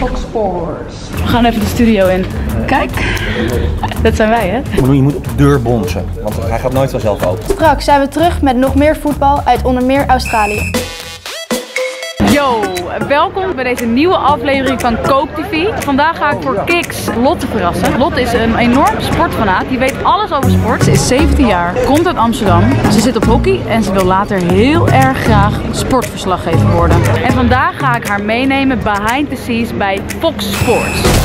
Fox Sports. We gaan even de studio in. Kijk, dat zijn wij, hè? Je moet op de deur bonzen, want hij gaat nooit vanzelf open. Straks zijn we terug met nog meer voetbal uit onder meer Australië. Yo, welkom bij deze nieuwe aflevering van CokeTV. Vandaag ga ik voor Kicks Lotte verrassen. Lotte is een enorm sportfanaat, die weet alles over sport. Ze is 17 jaar, komt uit Amsterdam, ze zit op hockey en ze wil later heel erg graag sportverslaggever worden. En vandaag ga ik haar meenemen behind the scenes bij Fox Sports.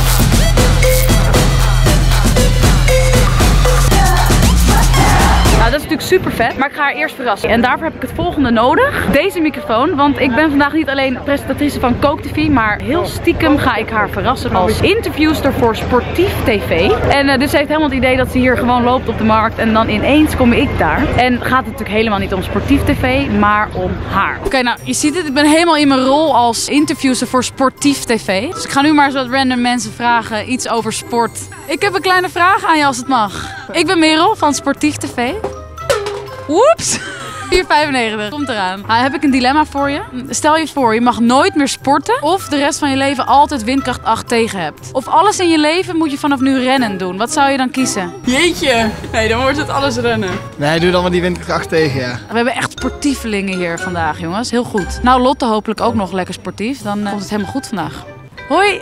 Nou, dat is natuurlijk super vet, maar ik ga haar eerst verrassen. En daarvoor heb ik het volgende nodig. Deze microfoon, want ik ben vandaag niet alleen presentatrice van CokeTV, maar heel stiekem ga ik haar verrassen als interviewster voor Sportief TV. En dus ze heeft helemaal het idee dat ze hier gewoon loopt op de markt en dan ineens kom ik daar. En gaat het natuurlijk helemaal niet om Sportief TV, maar om haar. Oké, nou je ziet het, ik ben helemaal in mijn rol als interviewster voor Sportief TV. Dus ik ga nu maar eens wat random mensen vragen, iets over sport. Ik heb een kleine vraag aan je als het mag. Ik ben Merel van Sportief TV. Oeps! 4,95. Komt eraan. Nou, heb ik een dilemma voor je. Stel je voor, je mag nooit meer sporten of de rest van je leven altijd windkracht 8 tegen hebt. Of alles in je leven moet je vanaf nu rennen doen. Wat zou je dan kiezen? Jeetje! Nee, dan wordt het alles rennen. Nee, doe dan maar die windkracht 8 tegen, ja. We hebben echt sportievelingen hier vandaag, jongens. Heel goed. Nou, Lotte hopelijk ook nog lekker sportief. Dan komt het helemaal goed vandaag. Hoi!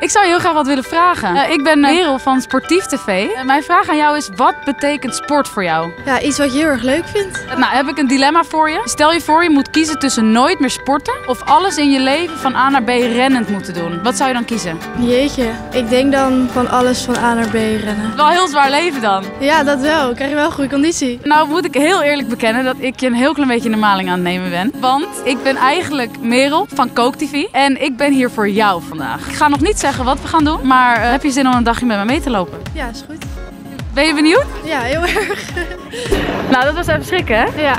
Ik zou je heel graag wat willen vragen. Ik ben Merel van Sportief TV. Mijn vraag aan jou is, wat betekent sport voor jou? Ja, iets wat je heel erg leuk vindt. Nou, heb ik een dilemma voor je. Stel je voor, je moet kiezen tussen nooit meer sporten of alles in je leven van A naar B rennend moeten doen. Wat zou je dan kiezen? Jeetje, ik denk dan van alles van A naar B rennen. Wel heel zwaar leven dan. Ja, dat wel. Ik krijg wel goede conditie. Nou, moet ik heel eerlijk bekennen dat ik je een heel klein beetje in de maling aan het nemen ben. Want ik ben eigenlijk Merel van CokeTV en ik ben hier voor jou vandaag. Ik ga nog niet zeggen wat we gaan doen, maar heb je zin om een dagje met me mee te lopen? Ja, is goed. Ben je benieuwd? Ja, heel erg. Nou, dat was even schrikken, hè? Ja.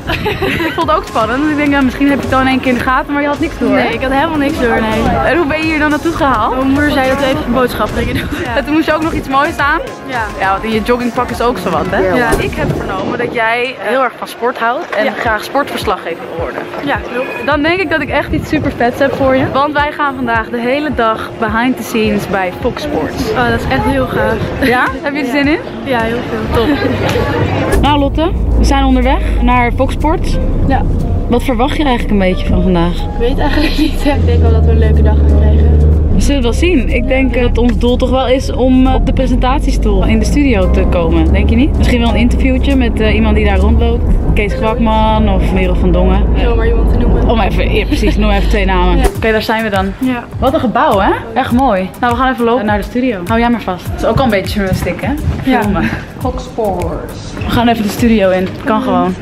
Ik vond het ook spannend. Ik denk, misschien heb je het dan in één keer in de gaten, maar je had niks door. Nee, ik had helemaal niks door, nee. En hoe ben je hier dan naartoe gehaald? Mijn moeder zei dat we even een boodschap gingen doen. Ja. En toen moest je ook nog iets moois aan. Ja. Ja, want in je joggingpak is ook zo wat, hè? Ja. Ik heb vernomen dat jij heel erg van sport houdt en graag sportverslaggever wil worden. Ja, klopt. Dan denk ik dat ik echt iets super vets heb voor je. Want wij gaan vandaag de hele dag behind the scenes bij Fox Sports. Oh, dat is echt heel gaaf. Ja? Heb je er zin in? Ja. Heel veel. Top. Nou Lotte, we zijn onderweg naar Fox Sports. Ja. Wat verwacht je eigenlijk een beetje van vandaag? Ik weet eigenlijk niet. Ik denk wel dat we een leuke dag gaan krijgen. We zullen het wel zien. Ik denk dat ons doel toch wel is om op de presentatiestoel in de studio te komen. Denk je niet? Misschien wel een interviewtje met iemand die daar rondloopt. Kees Krakman of Merel van Dongen. Om maar iemand te noemen. Om even, ja, precies, noem even twee namen. Ja. Oké, daar zijn we dan. Ja. Wat een gebouw, hè? Echt mooi. Nou, we gaan even lopen naar de studio. Hou jij maar vast. Dat is ook al een beetje journalistiek, hè? Filmen. Fox Sports. We gaan even de studio in. Kan gewoon.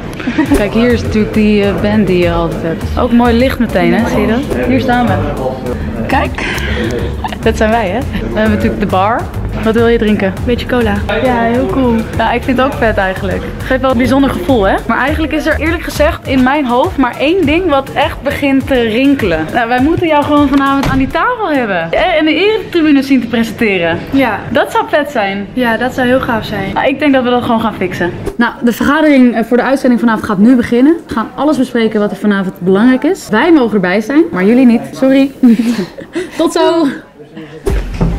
Kijk, hier is natuurlijk die band die je altijd hebt. Ook mooi licht meteen, hè? Zie je dat? Hier staan we. Kijk. Dat zijn wij, hè? We hebben natuurlijk de bar. Wat wil je drinken? Beetje cola. Ja, heel cool. Ja, ik vind het ook vet eigenlijk. Het geeft wel een bijzonder gevoel, hè? Maar eigenlijk is er eerlijk gezegd in mijn hoofd maar één ding wat echt begint te rinkelen. Nou, wij moeten jou gewoon vanavond aan die tafel hebben. En de Eretribune zien te presenteren. Ja. Dat zou vet zijn. Ja, dat zou heel gaaf zijn. Nou, ik denk dat we dat gewoon gaan fixen. Nou, de vergadering voor de uitzending vanavond gaat nu beginnen. We gaan alles bespreken wat er vanavond belangrijk is. Wij mogen erbij zijn, maar jullie niet. Sorry. Tot zo!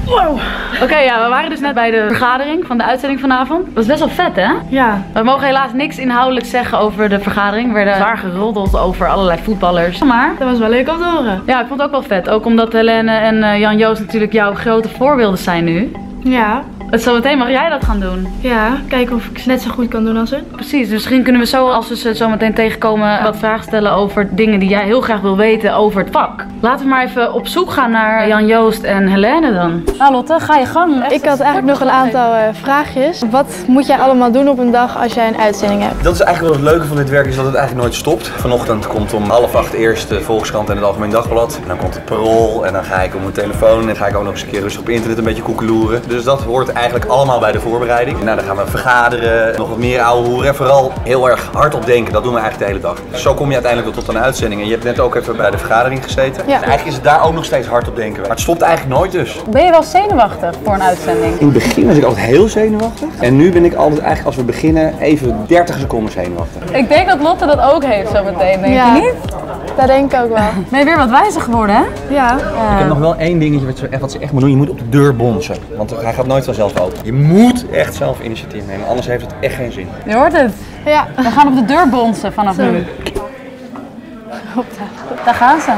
Wow. Oké, ja, we waren dus net bij de vergadering van de uitzending vanavond. Dat was best wel vet, hè? Ja. We mogen helaas niks inhoudelijk zeggen over de vergadering. We werden zwaar geroddeld over allerlei voetballers. Maar dat was wel leuk om te horen. Ja, ik vond het ook wel vet. Ook omdat Hélène en Jan-Joost natuurlijk jouw grote voorbeelden zijn nu. Ja. Zometeen mag jij dat gaan doen. Ja, kijken of ik het net zo goed kan doen als hun. Precies, dus misschien kunnen we zo, als we ze zo meteen tegenkomen, wat vragen stellen over dingen die jij heel graag wil weten over het vak. Laten we maar even op zoek gaan naar Jan-Joost en Hélène dan. Nou Lotte, ga je gang. Echt, ik had eigenlijk nog een aantal vraagjes. Wat moet jij allemaal doen op een dag als jij een uitzending hebt? Dat is eigenlijk wel het leuke van dit werk, is dat het eigenlijk nooit stopt. Vanochtend komt om 7:30 eerst de Volkskrant en het Algemeen Dagblad. En dan komt het Parool en dan ga ik op mijn telefoon en ga ik ook nog eens een keer rustig op internet een beetje koekeloeren. Dus dat hoort eigenlijk allemaal bij de voorbereiding. Nou, dan gaan we vergaderen, nog wat meer ouwe hoeren en vooral heel erg hard op denken. Dat doen we eigenlijk de hele dag. Dus zo kom je uiteindelijk tot een uitzending. En je hebt net ook even bij de vergadering gezeten. Ja. En eigenlijk is het daar ook nog steeds hard op denken. Maar het stopt eigenlijk nooit dus. Ben je wel zenuwachtig voor een uitzending? In het begin was ik altijd heel zenuwachtig. En nu ben ik altijd eigenlijk als we beginnen even 30 seconden zenuwachtig. Ik denk dat Lotte dat ook heeft zo meteen, denk je niet? Dat denk ik ook wel. Ben je weer wat wijzer geworden, hè? Ja. Ik heb nog wel één dingetje wat ze echt moet doen. Je moet op de deur bonzen. Want hij gaat nooit vanzelf open. Je moet echt zelf initiatief nemen, anders heeft het echt geen zin. Je hoort het. Ja. We gaan op de deur bonzen vanaf nu. Daar gaan ze.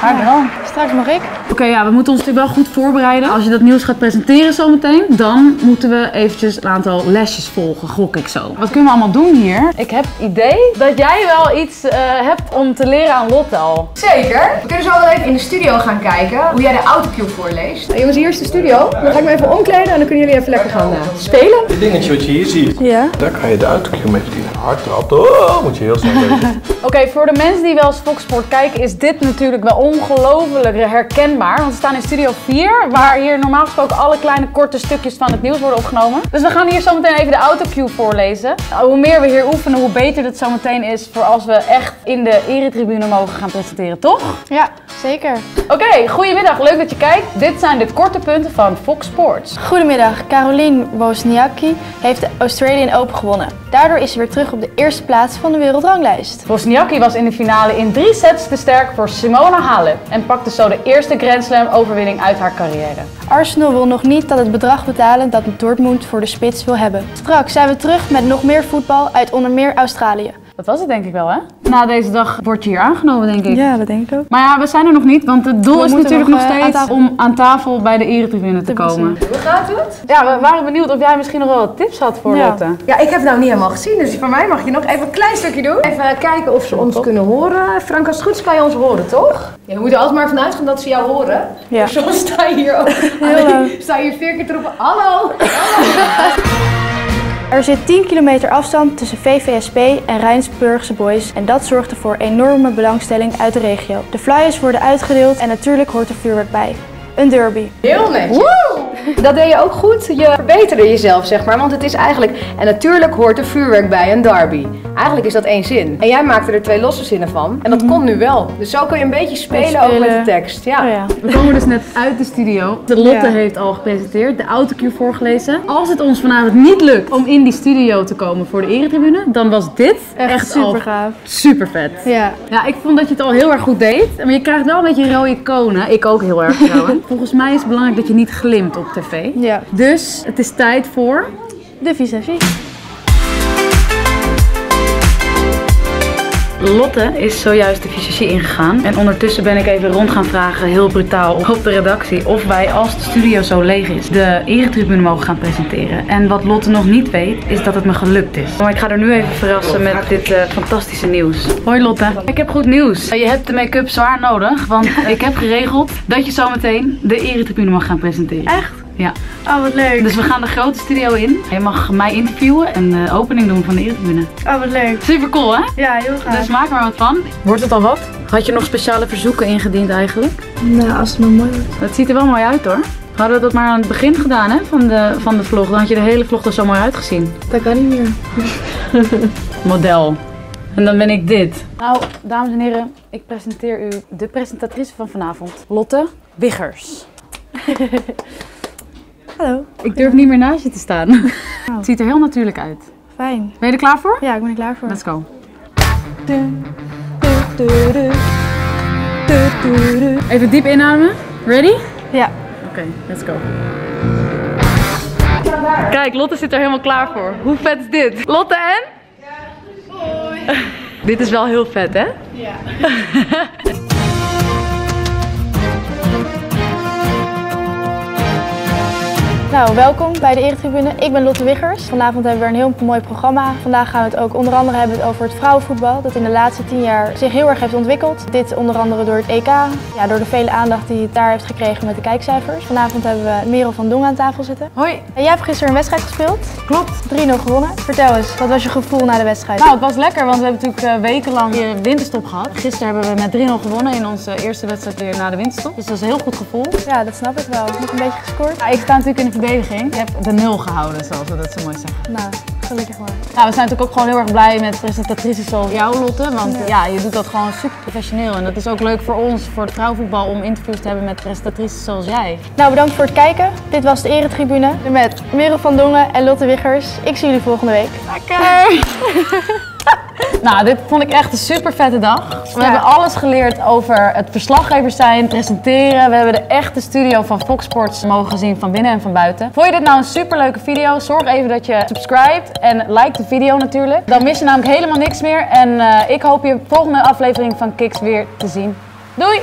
Hard wel. Ja. Straks mag ik. Oké, ja, we moeten ons natuurlijk wel goed voorbereiden. Als je dat nieuws gaat presenteren zometeen, dan moeten we eventjes een aantal lesjes volgen, gok ik zo. Wat kunnen we allemaal doen hier? Ik heb het idee dat jij wel iets hebt om te leren aan Lotte al. Zeker. We kunnen zo wel even in de studio gaan kijken hoe jij de autocue voorleest. Nou, jongens, hier is de studio. Dan ga ik me even omkleden en dan kunnen jullie even lekker gaan spelen. Het dingetje wat je hier ziet, ja. Daar kan je de autocue mee verdienen. Hard trappen, oh, moet je heel snel weten. Oké, voor de mensen die wel eens Fox Sports kijken, is dit natuurlijk wel ongelooflijk herkenbaar. Want we staan in studio 4, waar hier normaal gesproken alle kleine korte stukjes van het nieuws worden opgenomen. Dus we gaan hier zometeen even de autocue voorlezen. Hoe meer we hier oefenen, hoe beter het zometeen is voor als we echt in de Eretribune mogen gaan presenteren, toch? Ja, zeker. Oké, goedemiddag. Leuk dat je kijkt. Dit zijn de korte punten van Fox Sports. Goedemiddag. Caroline Wozniacki heeft de Australian Open gewonnen. Daardoor is ze weer terug op de eerste plaats van de wereldranglijst. Wozniacki was in de finale in 3 sets te sterk voor Simona Halep en pakte zo de eerste Grand Slam overwinning uit haar carrière. Arsenal wil nog niet dat het bedrag betalen dat Dortmund voor de spits wil hebben. Straks zijn we terug met nog meer voetbal uit onder meer Australië. Dat was het denk ik wel, hè? Na deze dag wordt je hier aangenomen, denk ik. Ja, dat denk ik ook. Maar ja, we zijn er nog niet, want het doel is natuurlijk nog steeds om aan tafel bij de Eretribune te komen. Hoe gaat het? Ja, we waren benieuwd of jij misschien nog wel wat tips had voor Lotte. Ja, ik heb het nou niet helemaal gezien, dus van mij mag je nog even een klein stukje doen. Even kijken of ze ons kunnen horen. Frank, als het goed is kan je ons horen, toch? Ja, we moeten er altijd maar vanuit gaan dat ze jou horen. Ja. Soms sta je hier ook. Sta je hier 4 keer te roepen, hallo! Er zit 10 kilometer afstand tussen VVSP en Rijnsburgse boys en dat zorgde voor enorme belangstelling uit de regio. De flyers worden uitgedeeld en natuurlijk hoort er vuurwerk bij. Een derby. Heel netjes. Woe! Dat deed je ook goed. Je verbeterde jezelf, zeg maar, want het is eigenlijk... En natuurlijk hoort er vuurwerk bij een derby. Eigenlijk is dat één zin. En jij maakte er 2 losse zinnen van. En dat komt nu wel. Dus zo kun je een beetje spelen ook met de tekst. Ja. Oh ja. We komen dus net uit de studio. De Lotte heeft al gepresenteerd, de autocue voorgelezen. Als het ons vanavond niet lukt om in die studio te komen voor de Eretribune, dan was dit echt super gaaf. Super vet. Ja. Ja, ik vond dat je het al heel erg goed deed. Maar je krijgt wel een beetje rode konen. Ik ook heel erg trouwens. Volgens mij is het belangrijk dat je niet glimt op tv. Ja. Dus het is tijd voor de vis-à-vis. Lotte is zojuist de fysiologie ingegaan en ondertussen ben ik even rond gaan vragen, heel brutaal, op de redactie of wij, als de studio zo leeg is, de Eretribune mogen gaan presenteren. En wat Lotte nog niet weet, is dat het me gelukt is. Maar ik ga er nu even verrassen met dit fantastische nieuws. Hoi Lotte, ik heb goed nieuws. Je hebt de make-up zwaar nodig, want ik heb geregeld dat je zometeen de Eretribune mag gaan presenteren. Echt? Ja. Oh, wat leuk. Dus we gaan de grote studio in. Je mag mij interviewen en de opening doen van de Eretribune. Oh, wat leuk. Super cool, hè? Ja, heel gaaf. Dus maak maar wat van. Wordt het al wat? Had je nog speciale verzoeken ingediend eigenlijk? Nou, als het maar mooi wordt. Het ziet er wel mooi uit, hoor. We hadden dat maar aan het begin gedaan, hè, van de vlog. Dan had je de hele vlog er zo mooi uitgezien. Dat kan niet meer. Model. En dan ben ik dit. Nou, dames en heren, ik presenteer u de presentatrice van vanavond. Lotte Wiggers. Hallo. Ik durf niet meer naast je te staan. Oh. Het ziet er heel natuurlijk uit. Fijn. Ben je er klaar voor? Ja, ik ben er klaar voor. Let's go. Even diep inademen. Ready? Ja. Oké, let's go. Kijk, Lotte zit er helemaal klaar voor. Hoe vet is dit? Lotte en? Ja, hoi. Dit is wel heel vet, hè? Ja. Nou, welkom bij de Eretribune. Ik ben Lotte Wiggers. Vanavond hebben we een heel mooi programma. Vandaag gaan we het ook onder andere hebben over het vrouwenvoetbal, dat in de laatste 10 jaar zich heel erg heeft ontwikkeld. Dit onder andere door het EK, ja, door de vele aandacht die het daar heeft gekregen met de kijkcijfers. Vanavond hebben we Merel van Dongen aan tafel zitten. Hoi! Jij hebt gisteren een wedstrijd gespeeld. Klopt. 3-0 gewonnen. Vertel eens, wat was je gevoel na de wedstrijd? Nou, het was lekker, want we hebben natuurlijk wekenlang weer winterstop gehad. Gisteren hebben we met 3-0 gewonnen in onze eerste wedstrijd weer na de winterstop. Dus dat is een heel goed gevoel. Ja, dat snap ik wel. Ik heb nog een beetje gescoord. Nou, ik sta natuurlijk in de verdediging. Ik heb de 0 gehouden, zoals we dat zo mooi zeggen. Nou, gelukkig maar. Nou, we zijn natuurlijk ook gewoon heel erg blij met presentatrices zoals jou, Lotte. Want ja, je doet dat gewoon super professioneel. En dat is ook leuk voor ons, voor het vrouwenvoetbal, om interviews te hebben met presentatrices zoals jij. Nou, bedankt voor het kijken. Dit was de Eretribune met Merel van Dongen en Lotte Wiggers. Ik zie jullie volgende week. Lekker! Nou, dit vond ik echt een super vette dag. We hebben alles geleerd over het verslaggevers zijn, presenteren. We hebben de echte studio van Fox Sports mogen zien van binnen en van buiten. Vond je dit nou een super leuke video? Zorg even dat je subscribt en like de video natuurlijk. Dan mis je namelijk helemaal niks meer. En ik hoop je volgende aflevering van Kicks weer te zien. Doei!